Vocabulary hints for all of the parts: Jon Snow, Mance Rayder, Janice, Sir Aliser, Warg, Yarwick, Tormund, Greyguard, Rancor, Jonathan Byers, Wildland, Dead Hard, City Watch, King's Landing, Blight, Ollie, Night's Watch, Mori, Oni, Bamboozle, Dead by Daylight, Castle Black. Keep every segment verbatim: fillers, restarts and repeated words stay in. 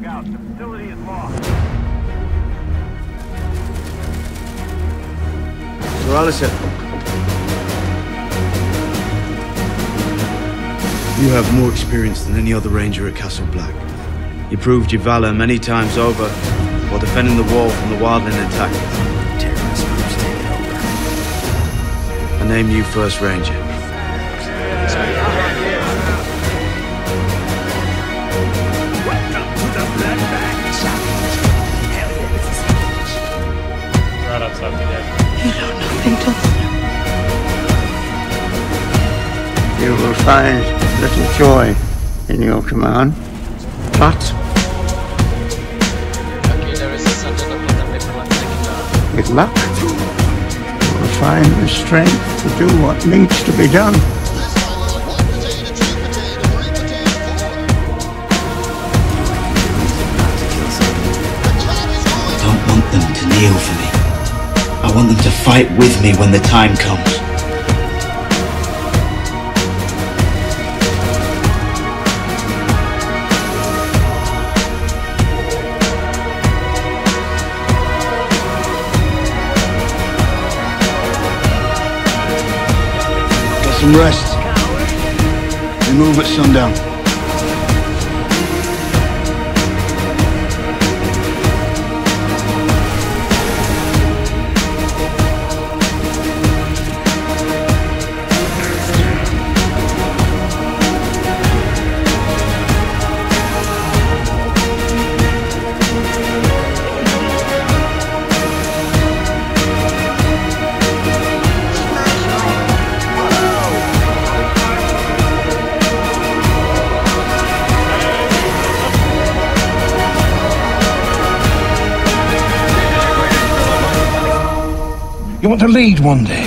dug out. The facility is lost. Sir Aliser. You have more experience than any other ranger at Castle Black. You proved your valor many times over while defending the wall from the Wildland attack. Terrorist groups taking over. I name you First Ranger. You will find little joy in your command, but with luck, you will find the strength to do what needs to be done. I don't want them to kneel for me. I want them to fight with me when the time comes. Some rest. We move at sundown. You want to lead one day?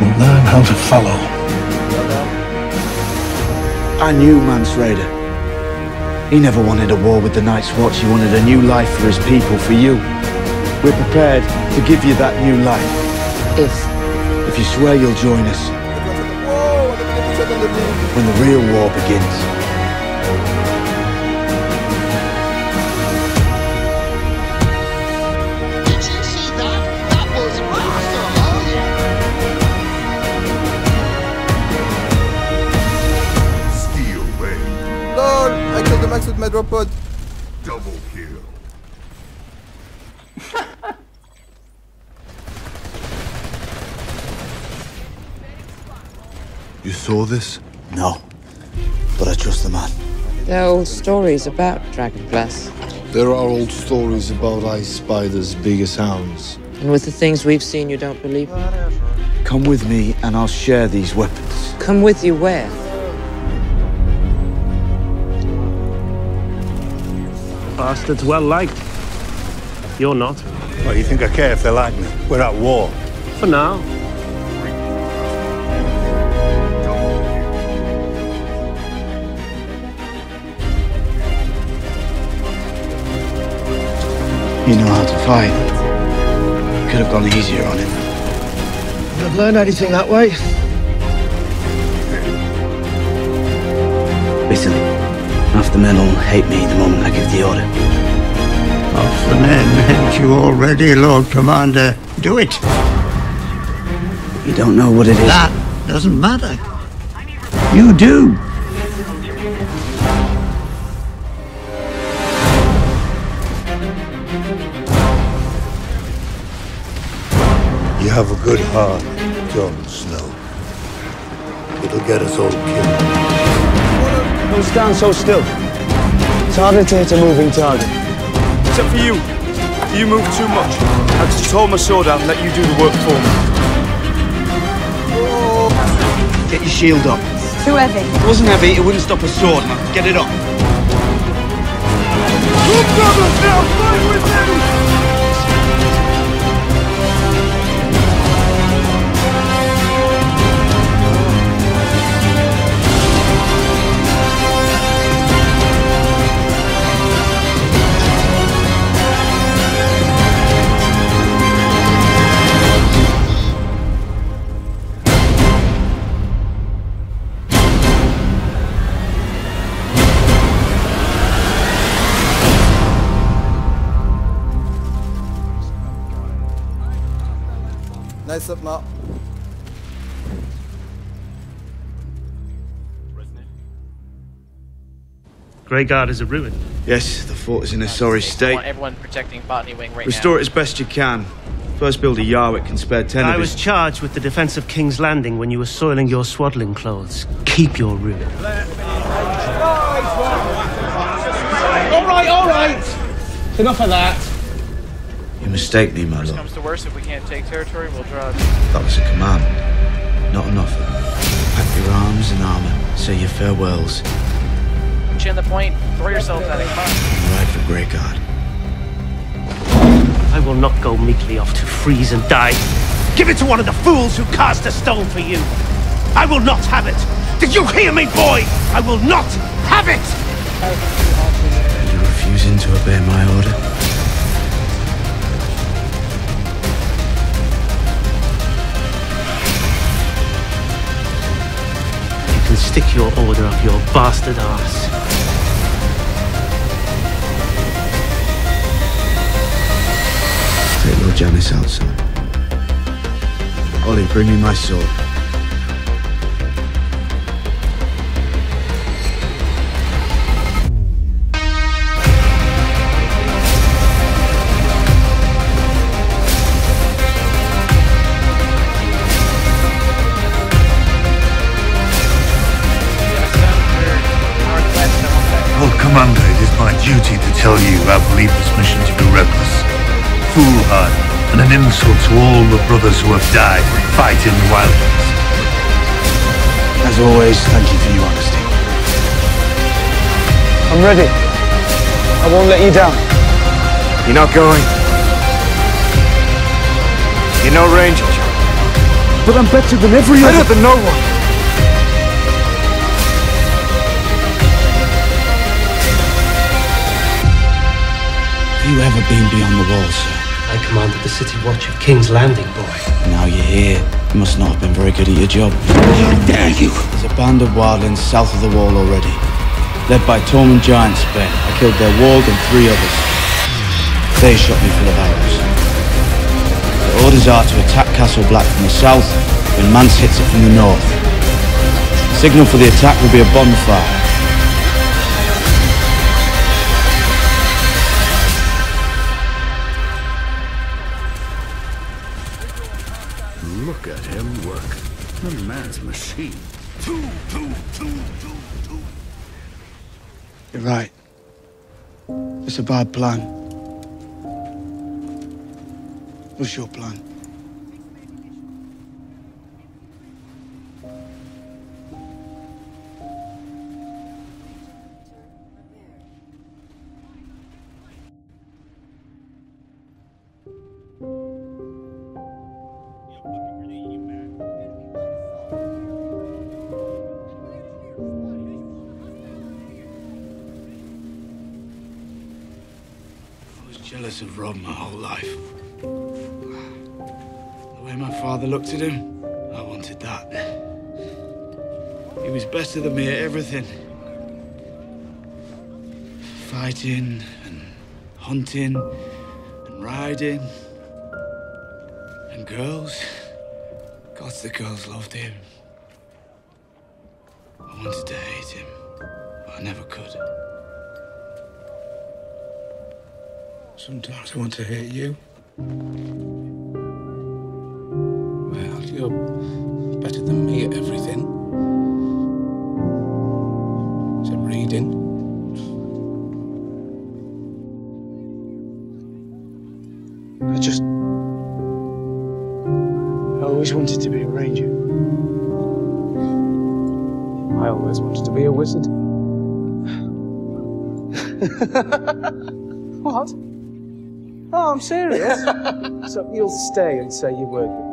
We'll learn how to follow. I knew Mance Rayder. He never wanted a war with the Night's Watch. He wanted a new life for his people, for you. We're prepared to give you that new life. If? If you swear you'll join us. When the real war begins. With Medropod. Double kill. You saw this? No, but I trust the man. There are old stories about dragonglass. There are old stories about ice spiders big as hounds. And with the things we've seen, you don't believe me. Come with me and I'll share these weapons. Come with you where? Bastards well liked. You're not. Well, you think I care if they like me? We're at war. For now. You know how to fight. Could have gone easier on him. I've learned anything that way. Listen. Half the men will hate me the moment I give the order. Half the men hate you already, Lord Commander. Do it. You don't know what it is. That doesn't matter. You do. You have a good heart, Jon Snow. It'll get us all killed. Don't stand so still. It's harder to hit a moving target. Except for you. You move too much. I just hold my sword out and let you do the work for me. Oh. Get your shield up. It's too heavy. If it wasn't heavy, it wouldn't stop a sword, man. Get it up. Look at us now! Fight with them! Nice up, Mark. Greyguard is a ruin. Yes, the fort is in a sorry state. I want everyone protecting Botany Wing right now. Restore it as best you can. First builder Yarwick can spare ten of his. I was charged with the defense of King's Landing when you were soiling your swaddling clothes. Keep your ruin. All right, all right. Enough of that. You mistake me, my lord. If worse comes to worse, if we can't take territory, we'll draw. That was a command, not an offer. Pack your arms and armor. Say your farewells. Chin the point, throw yourselves at it. Ride for Greyguard. I will not go meekly off to freeze and die. Give it to one of the fools who cast a stone for you. I will not have it. Did you hear me, boy? I will not have it. Are you refusing to obey my order? And stick your order up your bastard ass. Take Lord Janice outside. Ollie, bring me my sword. Commander, it is my duty to tell you I believe this mission to be reckless, foolhardy, and an insult to all the brothers who have died fighting the Wildlands. As always, thank you for your honesty. I'm ready. I won't let you down. You're not going. You're no ranger. But I'm better than every other. Better than no one. Have you ever been beyond the wall, sir? I commanded the City Watch of King's Landing, boy. Now you're here. You must not have been very good at your job. How dare you! There's a band of wildlands south of the wall already. Led by Tormund Giantsbane, I killed their Warg and three others. They shot me full of arrows. The orders are to attack Castle Black from the south, when Mance hits it from the north. The signal for the attack will be a bonfire. Look at him work. The man's machine. You're right. It's a bad plan. What's your plan? Jealous of Rob my whole life. The way my father looked at him, I wanted that. He was better than me at everything. Fighting and hunting and riding and girls. God, the girls loved him. I wanted to hate him, but I never could. Sometimes I want to hate you. Well, you're better than me at everything. Except reading. I just... I always wanted to be a ranger. I always wanted to be a wizard. What? Oh, I'm serious. So you'll stay and say you were.